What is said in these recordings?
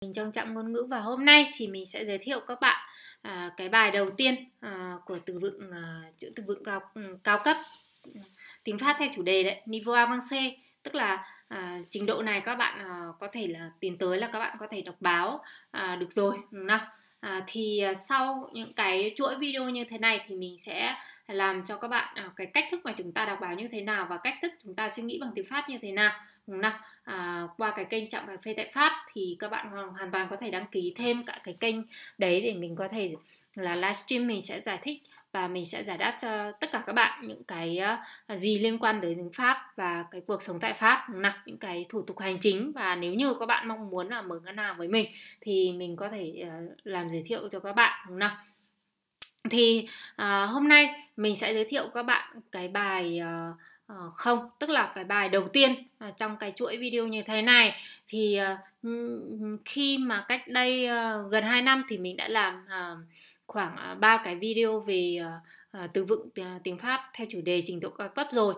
Mình trong Trạm Ngôn Ngữ và hôm nay thì mình sẽ giới thiệu các bạn cái bài đầu tiên của từ vựng chữ từ vựng cao cấp tiếng Pháp theo chủ đề đấy, Niveau Avancé, tức là trình độ này các bạn có thể là tiến tới là các bạn có thể đọc báo được rồi, đúng không? Thì sau những cái chuỗi video như thế này thì mình sẽ làm cho các bạn cái cách thức mà chúng ta đọc báo như thế nào và cách thức chúng ta suy nghĩ bằng tiếng Pháp như thế nào, đúng không? Qua cái kênh Trạm Cà Phê tại Pháp thì các bạn hoàn toàn có thể đăng ký thêm cả cái kênh đấy để mình có thể là livestream, mình sẽ giải thích và mình sẽ giải đáp cho tất cả các bạn những cái gì liên quan đến tiếng Pháp và cái cuộc sống tại Pháp, đúng không? Những cái thủ tục hành chính, và nếu như các bạn mong muốn là mở ngân hàng với mình thì mình có thể làm giới thiệu cho các bạn, đúng không? Thì hôm nay mình sẽ giới thiệu các bạn cái bài không, tức là cái bài đầu tiên trong cái chuỗi video như thế này. Thì khi mà cách đây gần 2 năm thì mình đã làm khoảng 3 cái video về từ vựng tiếng Pháp theo chủ đề trình độ cao cấp rồi.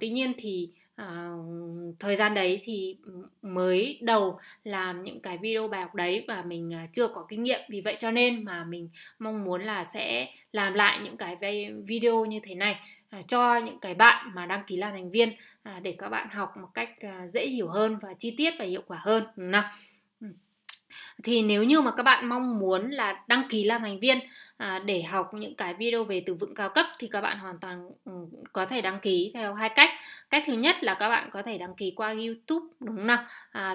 Tuy nhiên thì thời gian đấy thì mới đầu làm những cái video bài học đấy và mình chưa có kinh nghiệm, vì vậy cho nên mà mình mong muốn là sẽ làm lại những cái video như thế này cho những cái bạn mà đăng ký là thành viên để các bạn học một cách dễ hiểu hơn và chi tiết và hiệu quả hơn, đúng không? Thì nếu như mà các bạn mong muốn là đăng ký làm thành viên để học những cái video về từ vựng cao cấp thì các bạn hoàn toàn có thể đăng ký theo hai cách. Cách thứ nhất là các bạn có thể đăng ký qua YouTube, đúng không nào?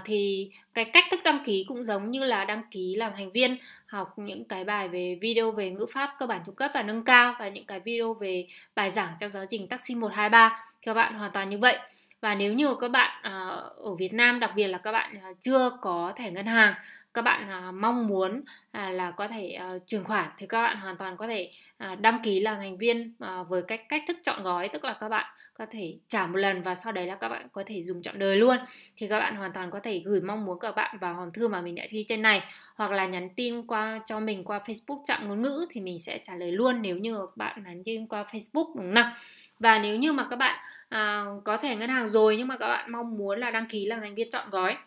Thì cái cách thức đăng ký cũng giống như là đăng ký làm thành viên học những cái bài về video về ngữ pháp cơ bản, trung cấp và nâng cao, và những cái video về bài giảng trong giáo trình Taxi 1, 2, 3, các bạn hoàn toàn như vậy. Và nếu như các bạn ở Việt Nam, đặc biệt là các bạn chưa có thẻ ngân hàng, các bạn mong muốn là có thể chuyển khoản thì các bạn hoàn toàn có thể đăng ký làm thành viên với cách thức chọn gói, tức là các bạn có thể trả một lần và sau đấy là các bạn có thể dùng trọn đời luôn. Thì các bạn hoàn toàn có thể gửi mong muốn các bạn vào hòm thư mà mình đã ghi trên này, hoặc là nhắn tin qua cho mình qua Facebook Trạm Ngôn Ngữ thì mình sẽ trả lời luôn nếu như các bạn nhắn tin qua Facebook, đúng không? Và nếu như mà các bạn có thẻ ngân hàng rồi nhưng mà các bạn mong muốn là đăng ký làm thành viên chọn gói,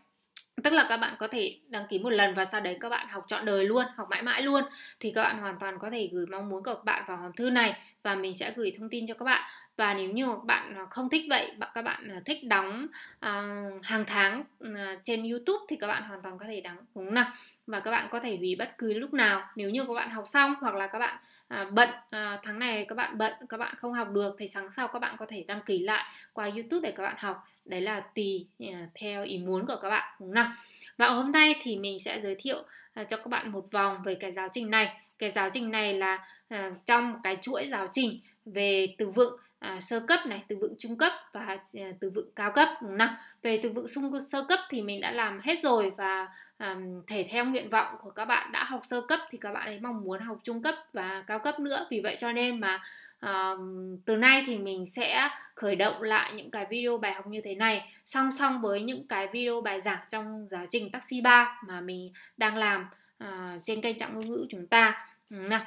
tức là các bạn có thể đăng ký một lần và sau đấy các bạn học trọn đời luôn, học mãi mãi luôn, thì các bạn hoàn toàn có thể gửi mong muốn của các bạn vào hòm thư này và mình sẽ gửi thông tin cho các bạn. Và nếu như các bạn không thích vậy, các bạn thích đóng hàng tháng trên YouTube thì các bạn hoàn toàn có thể đóng, đúng không nào? Và các bạn có thể hủy bất cứ lúc nào, nếu như các bạn học xong hoặc là các bạn bận, tháng này các bạn bận, các bạn không học được thì sáng sau các bạn có thể đăng ký lại qua YouTube để các bạn học. Đấy là tùy theo ý muốn của các bạn, đúng không nào? Và hôm nay thì mình sẽ giới thiệu cho các bạn một vòng về cái giáo trình này. Cái giáo trình này là trong cái chuỗi giáo trình về từ vựng sơ cấp này, từ vựng trung cấp và từ vựng cao cấp, đúng không? Về từ vựng sơ cấp thì mình đã làm hết rồi, và thể theo nguyện vọng của các bạn đã học sơ cấp thì các bạn ấy mong muốn học trung cấp và cao cấp nữa. Vì vậy cho nên mà từ nay thì mình sẽ khởi động lại những cái video bài học như thế này song song với những cái video bài giảng trong giáo trình Taxi 3 mà mình đang làm trên kênh Trạm Ngôn Ngữ chúng ta, đúng không?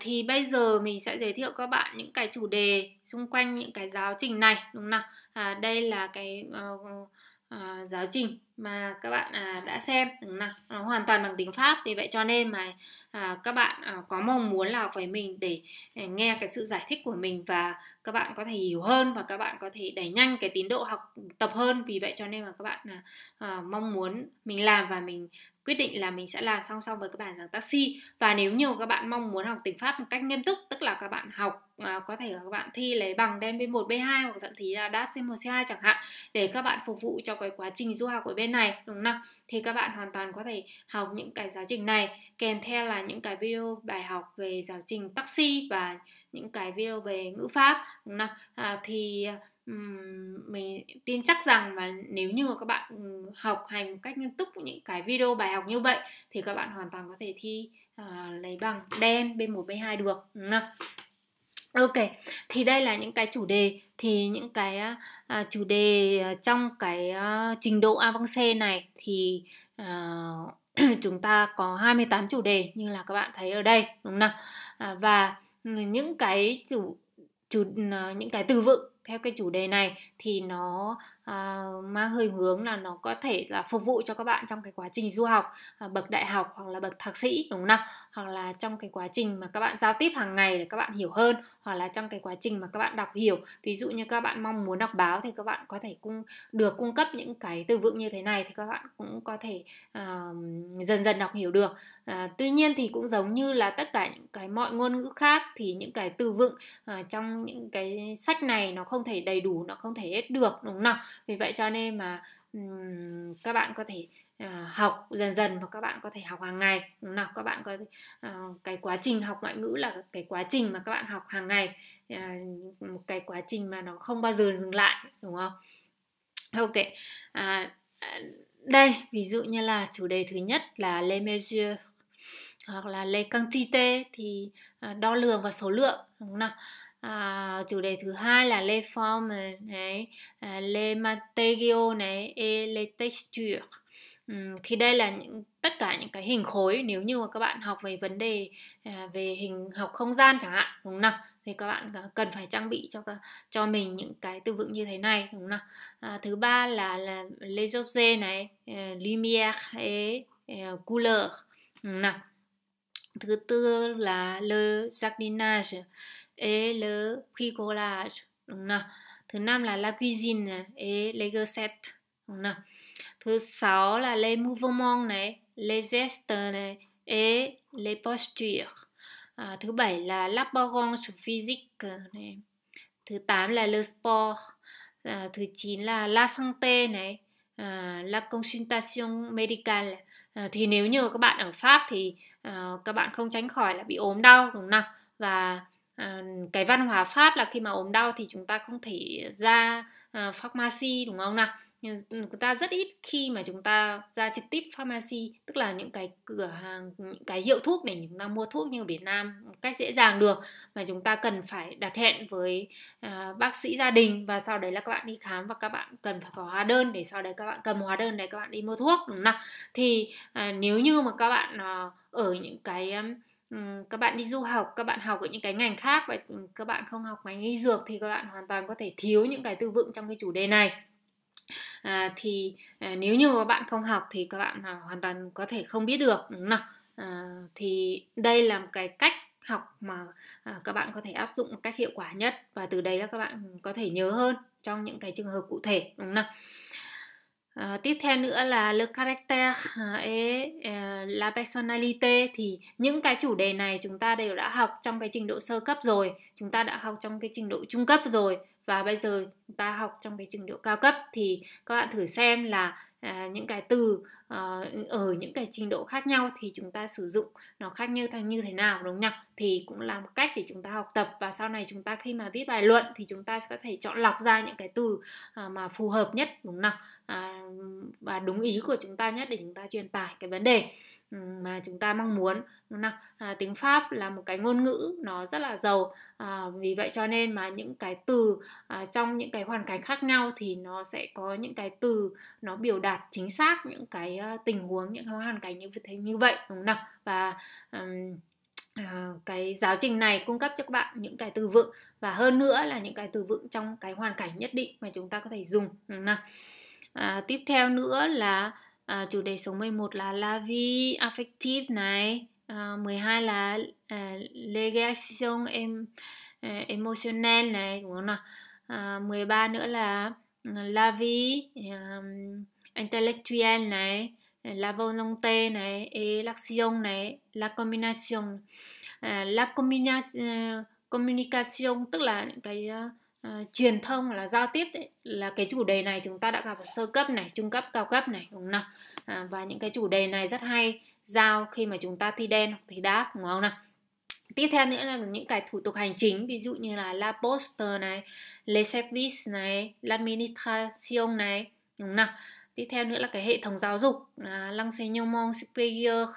Thì bây giờ mình sẽ giới thiệu các bạn những cái chủ đề xung quanh những cái giáo trình này, đúng không nào? Đây là cái giáo trình mà các bạn đã xem, đúng không nào? Nó hoàn toàn bằng tiếng Pháp, vì vậy cho nên mà các bạn có mong muốn là học với mình để nghe cái sự giải thích của mình và các bạn có thể hiểu hơn và các bạn có thể đẩy nhanh cái tiến độ học tập hơn. Vì vậy cho nên mà các bạn mong muốn mình làm, và mình quyết định là mình sẽ làm song song với các bài giảng Taxi. Và nếu như các bạn mong muốn học tiếng Pháp một cách nghiêm túc, tức là các bạn học có thể các bạn thi lấy bằng DELF B1, B2 hoặc thậm chí là DALF C1, C2 chẳng hạn, để các bạn phục vụ cho cái quá trình du học ở bên này, đúng không? Thì các bạn hoàn toàn có thể học những cái giáo trình này kèm theo là những cái video bài học về giáo trình Taxi và những cái video về ngữ pháp, đúng không? Thì mình tin chắc rằng mà nếu như các bạn học hành một cách nghiêm túc những cái video bài học như vậy thì các bạn hoàn toàn có thể thi lấy bằng DELF B1, B2 được, đúng không? Ok, thì đây là những cái chủ đề. Thì những cái chủ đề trong cái trình độ Avancé này thì chúng ta có 28 chủ đề như là các bạn thấy ở đây, đúng không? Và những cái những cái từ vựng theo cái chủ đề này thì nó mang hơi hướng là nó có thể là phục vụ cho các bạn trong cái quá trình du học, bậc đại học hoặc là bậc thạc sĩ, đúng không nào? Hoặc là trong cái quá trình mà các bạn giao tiếp hàng ngày để các bạn hiểu hơn, hoặc là trong cái quá trình mà các bạn đọc hiểu. Ví dụ như các bạn mong muốn đọc báo thì các bạn có thể cung cấp những cái từ vựng như thế này thì các bạn cũng có thể dần dần đọc hiểu được. Tuy nhiên thì cũng giống như là tất cả những cái mọi ngôn ngữ khác thì những cái từ vựng trong những cái sách này nó không thể đầy đủ, nó không thể hết được, đúng không nào? Vì vậy cho nên mà các bạn có thể học dần dần và các bạn có thể học hàng ngày, đúng nào? Các bạn có thể, cái quá trình học ngoại ngữ là cái quá trình mà các bạn học hàng ngày, một cái quá trình mà nó không bao giờ dừng lại, đúng không? Ok. Đây ví dụ như là chủ đề thứ nhất là les mesures hoặc là les quantités thì đo lường và số lượng, đúng nào? Chủ đề thứ hai là les formes này, les matériaux này, et les textures. Thì đây là tất cả những cái hình khối. Nếu như mà các bạn học về vấn đề về hình học không gian chẳng hạn, đúng không nào? Thì các bạn cần phải trang bị cho mình những cái từ vựng như thế này, đúng không nào? Thứ ba là les objets này, lumière et couleur, đúng không nào? Thứ tư là le jardinage et le bricolage, đúng không nào? Thứ năm là la cuisine et les recettes, đúng không nào? Thứ sáu là les mouvements này, les gestes này et les postures. Thứ bảy là l'apparence physique này. Thứ tám là le sport. Thứ chín là la santé này, la consultation médicale. Thì nếu như các bạn ở Pháp thì các bạn không tránh khỏi là bị ốm đau, đúng không nào? Và cái văn hóa Pháp là khi mà ốm đau thì chúng ta không thể ra pharmacy, đúng không nào? Chúng ta rất ít khi mà chúng ta ra trực tiếp pharmacy, tức là những cái cửa hàng, những cái hiệu thuốc để chúng ta mua thuốc như ở Việt Nam một cách dễ dàng được, mà chúng ta cần phải đặt hẹn với bác sĩ gia đình và sau đấy là các bạn đi khám và các bạn cần phải có hóa đơn để sau đấy các bạn cầm hóa đơn để các bạn đi mua thuốc, đúng không nào? Thì nếu như mà các bạn ở những cái các bạn đi du học, các bạn học ở những cái ngành khác và các bạn không học ngành y dược thì các bạn hoàn toàn có thể thiếu những cái từ vựng trong cái chủ đề này. Thì nếu như các bạn không học thì các bạn hoàn toàn có thể không biết được, đúng không nào? Thì đây là một cái cách học mà các bạn có thể áp dụng một cách hiệu quả nhất và từ đấy là các bạn có thể nhớ hơn trong những cái trường hợp cụ thể, đúng không nào? Tiếp theo nữa là le caractère et la personnalité. Thì những cái chủ đề này chúng ta đều đã học trong cái trình độ sơ cấp rồi, chúng ta đã học trong cái trình độ trung cấp rồi và bây giờ chúng ta học trong cái trình độ cao cấp. Thì các bạn thử xem là những cái từ ở những cái trình độ khác nhau thì chúng ta sử dụng nó khác như thế nào, đúng không nhỉ? Thì cũng là một cách để chúng ta học tập và sau này chúng ta khi mà viết bài luận thì chúng ta sẽ có thể chọn lọc ra những cái từ mà phù hợp nhất, đúng không nào? Và đúng ý của chúng ta nhất để chúng ta truyền tải cái vấn đề mà chúng ta mong muốn, đúng không? Tiếng Pháp là một cái ngôn ngữ nó rất là giàu, vì vậy cho nên mà những cái từ trong những cái hoàn cảnh khác nhau thì nó sẽ có những cái từ nó biểu đạt chính xác những cái tình huống, những cái hoàn cảnh như vậy, đúng không nào? Và cái giáo trình này cung cấp cho các bạn những cái từ vựng và hơn nữa là những cái từ vựng trong cái hoàn cảnh nhất định mà chúng ta có thể dùng, đúng không nào? Tiếp theo nữa là chủ đề số 11 là la vie affective này, 12 là les réactions émotionnelles này, đúng không nào? 13 nữa là la vie intellectuelle này, la volonté này, et l'action này, la combination. La communication tức là những cái truyền thông hoặc là giao tiếp ấy, là cái chủ đề này chúng ta đã gặp ở sơ cấp này, trung cấp, cao cấp này, đúng không nào? Và những cái chủ đề này rất hay giao khi mà chúng ta thi đen hoặc thi đáp, đúng không nào? Tiếp theo nữa là những cái thủ tục hành chính, ví dụ như là la poste này, les services này, l'administration này, đúng không nào? Tiếp theo nữa là cái hệ thống giáo dục, l'enseignement supérieur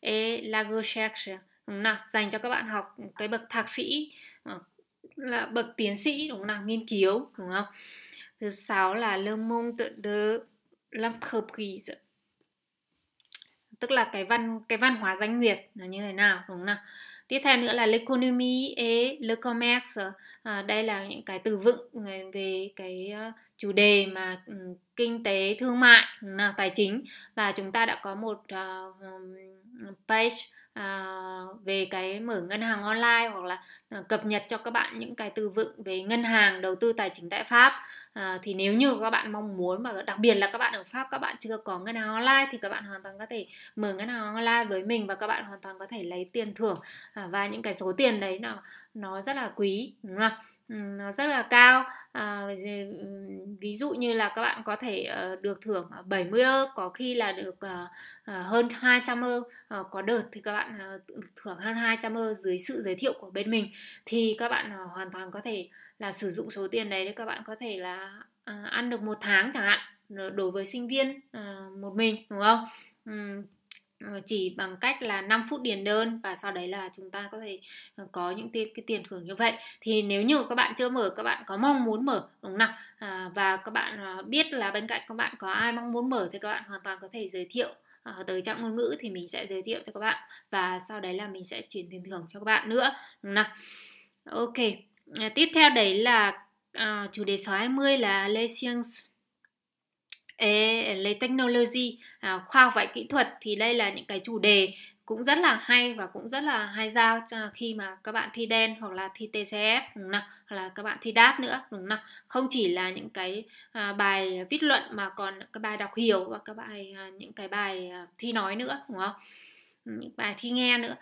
et la recherche, đúng không nào? Dành cho các bạn học cái bậc thạc sĩ, là bậc tiến sĩ, đúng không nào? Nghiên cứu, đúng không? Thứ sáu là le monde de l'entreprise, tức là cái văn hóa doanh nghiệp là như thế nào, đúng không nào? Tiếp theo nữa là l'économie et le commerce. Đây là những cái từ vựng về cái chủ đề mà kinh tế thương mại, tài chính, và chúng ta đã có một page về cái mở ngân hàng online hoặc là cập nhật cho các bạn những cái từ vựng về ngân hàng, đầu tư tài chính tại Pháp. Thì nếu như các bạn mong muốn, mà đặc biệt là các bạn ở Pháp các bạn chưa có ngân hàng online, thì các bạn hoàn toàn có thể mở ngân hàng online với mình và các bạn hoàn toàn có thể lấy tiền thưởng, và những cái số tiền đấy nó rất là quý, đúng không? Nó rất là cao. Ví dụ như là các bạn có thể được thưởng 70 ơ, có khi là được hơn 200 ơ. Có đợt thì các bạn thưởng hơn 200 ơ dưới sự giới thiệu của bên mình. Thì các bạn hoàn toàn có thể là sử dụng số tiền đấy để các bạn có thể là ăn được một tháng chẳng hạn, đối với sinh viên một mình, đúng không? Chỉ bằng cách là 5 phút điền đơn và sau đấy là chúng ta có thể có những cái tiền thưởng như vậy. Thì nếu như các bạn chưa mở, các bạn có mong muốn mở, đúng không nào? Và các bạn biết là bên cạnh các bạn có ai mong muốn mở thì các bạn hoàn toàn có thể giới thiệu tới Trạm Ngôn Ngữ, thì mình sẽ giới thiệu cho các bạn và sau đấy là mình sẽ chuyển tiền thưởng cho các bạn nữa, đúng không nào? Ok, tiếp theo đấy là chủ đề số 20 là Les Sciences lấy technology, khoa học và kỹ thuật. Thì đây là những cái chủ đề cũng rất là hay và cũng rất là hay giao khi mà các bạn thi DEN hoặc là thi TCF, đúng không nào? Hoặc là các bạn thi DALF nữa, đúng không nào? Không chỉ là những cái bài viết luận mà còn các bài đọc hiểu và các bài những cái bài thi nói nữa, đúng không? Những bài thi nghe nữa.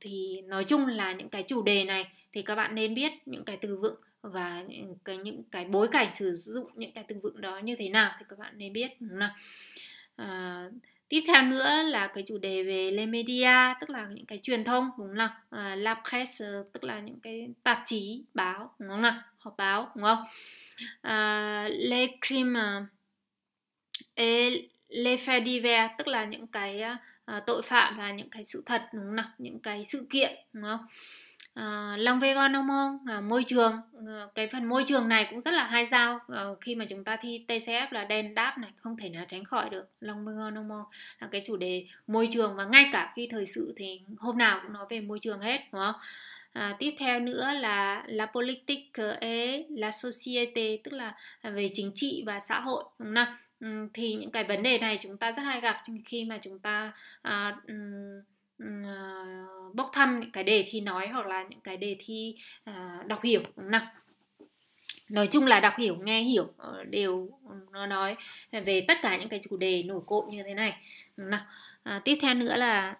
Thì nói chung là những cái chủ đề này thì các bạn nên biết những cái từ vựng và những cái bối cảnh sử dụng những cái từ vựng đó như thế nào thì các bạn nên biết, đúng không nào? Tiếp theo nữa là cái chủ đề về les médias, tức là những cái truyền thông, đúng không nào? La presse, tức là những cái tạp chí, báo, đúng không nào? Họp báo, đúng không? Les crimes et les faits divers, tức là những cái tội phạm và những cái sự thật, đúng không nào? Những cái sự kiện, đúng không? L'environnement, môi trường. Cái phần môi trường này cũng rất là hay giao khi mà chúng ta thi TCF là DEN DALF này, không thể nào tránh khỏi được. L'environnement là cái chủ đề môi trường, và ngay cả khi thời sự thì hôm nào cũng nói về môi trường hết, đúng không? Tiếp theo nữa là la politique et la société, tức là về chính trị và xã hội, đúng không nào? Thì những cái vấn đề này chúng ta rất hay gặp khi mà chúng ta bốc thăm những cái đề thi nói hoặc là những cái đề thi đọc hiểu, đúng không? Nói chung là đọc hiểu, nghe hiểu đều nó nói về tất cả những cái chủ đề nổi cộm như thế này, đúng không? Tiếp theo nữa là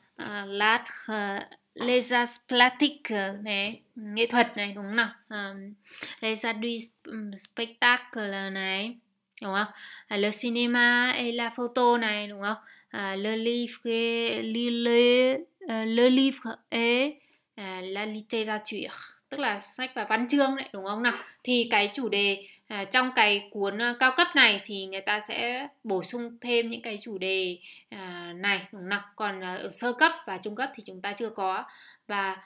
les arts plastiques này, nghệ thuật này, đúng không nào? Les arts du spectacle này, đúng không? Le cinéma et la photo này, đúng không? Le livre et la littérature, tức là sách và văn chương đấy, đúng không nào? Thì cái chủ đề trong cái cuốn cao cấp này thì người ta sẽ bổ sung thêm những cái chủ đề này, đúng không nào? Còn ở sơ cấp và trung cấp thì chúng ta chưa có, và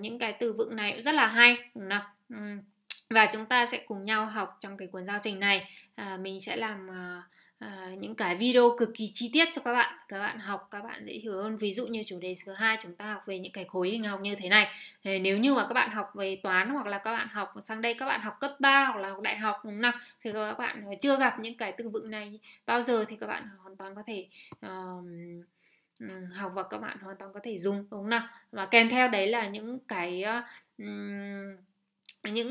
những cái từ vựng này cũng rất là hay, đúng không nào? Và chúng ta sẽ cùng nhau học trong cái cuốn giáo trình này. Mình sẽ làm những cái video cực kỳ chi tiết cho các bạn. Các bạn học các bạn dễ hiểu hơn. Ví dụ như chủ đề thứ 2 chúng ta học về những cái khối hình học như thế này. Nếu như mà các bạn học về toán hoặc là các bạn học sang đây các bạn học cấp 3 hoặc là học đại học, đúng không nào? Thì các bạn chưa gặp những cái từ vựng này bao giờ thì các bạn hoàn toàn có thể học và các bạn hoàn toàn có thể dùng, đúng không nào? Và kèm theo đấy là những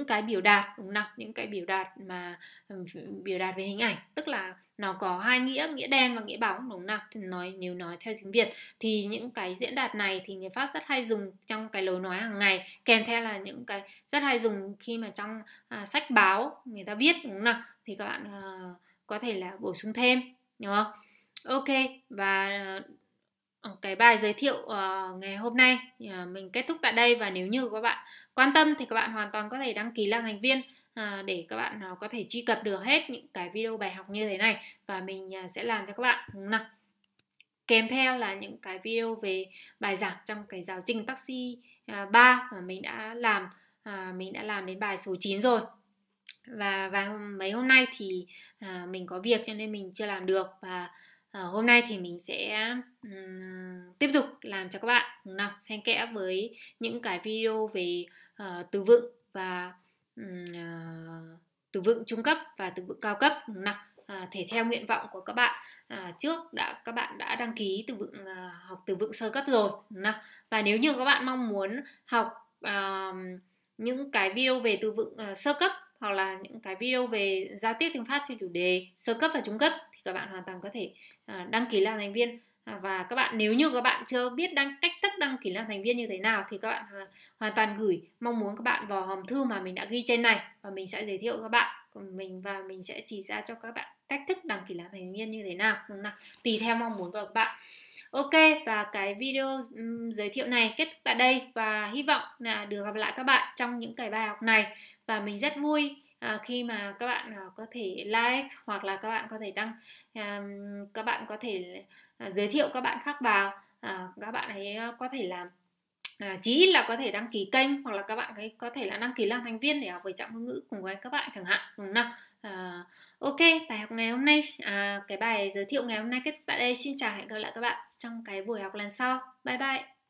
cái biểu đạt, đúng không nào? Những cái biểu đạt mà biểu đạt về hình ảnh, tức là nó có hai nghĩa, nghĩa đen và nghĩa bóng, đúng không nào? Thì nếu nói theo tiếng Việt thì những cái diễn đạt này thì người Pháp rất hay dùng trong cái lối nói hàng ngày, kèm theo là những cái rất hay dùng khi mà trong sách báo người ta viết, đúng không nào? Thì các bạn có thể là bổ sung thêm, đúng không? Ok, và cái bài giới thiệu ngày hôm nay mình kết thúc tại đây, và nếu như các bạn quan tâm thì các bạn hoàn toàn có thể đăng ký làm thành viên để các bạn có thể truy cập được hết những cái video bài học như thế này, và mình sẽ làm cho các bạn, đúng không nào? Kèm theo là những cái video về bài giảng trong cái giáo trình Taxi 3 mà mình đã làm đến bài số 9 rồi. Và mấy hôm nay thì mình có việc cho nên mình chưa làm được, và hôm nay thì mình sẽ tiếp tục làm cho các bạn, đúng không? Xen kẽ với những cái video về từ vựng và từ vựng trung cấp và từ vựng cao cấp nào thể theo nguyện vọng của các bạn. Trước các bạn đã đăng ký từ vựng học từ vựng sơ cấp rồi nào. Và nếu như các bạn mong muốn học những cái video về từ vựng sơ cấp hoặc là những cái video về giao tiếp tiếng Pháp trên chủ đề sơ cấp và trung cấp thì các bạn hoàn toàn có thể đăng ký làm thành viên. Và các bạn nếu như các bạn chưa biết cách đăng ký làm thành viên như thế nào thì các bạn hoàn toàn gửi mong muốn các bạn vào hòm thư mà mình đã ghi trên này, và mình sẽ giới thiệu các bạn mình sẽ chỉ ra cho các bạn cách thức đăng ký làm thành viên như thế nào, tùy theo mong muốn của các bạn. Ok, và cái video giới thiệu này kết thúc tại đây, và hy vọng là được gặp lại các bạn trong những cái bài học này. Và mình rất vui khi mà các bạn có thể like hoặc là các bạn có thể giới thiệu các bạn khác vào. Các bạn ấy có thể làm chí ít là có thể đăng ký kênh, hoặc là các bạn ấy có thể là đăng ký làm thành viên để học về Trạm Ngôn Ngữ cùng với các bạn chẳng hạn, đúng không? Ok, bài học ngày hôm nay, cái bài giới thiệu ngày hôm nay kết thúc tại đây. Xin chào, hẹn gặp lại các bạn trong cái buổi học lần sau. Bye bye.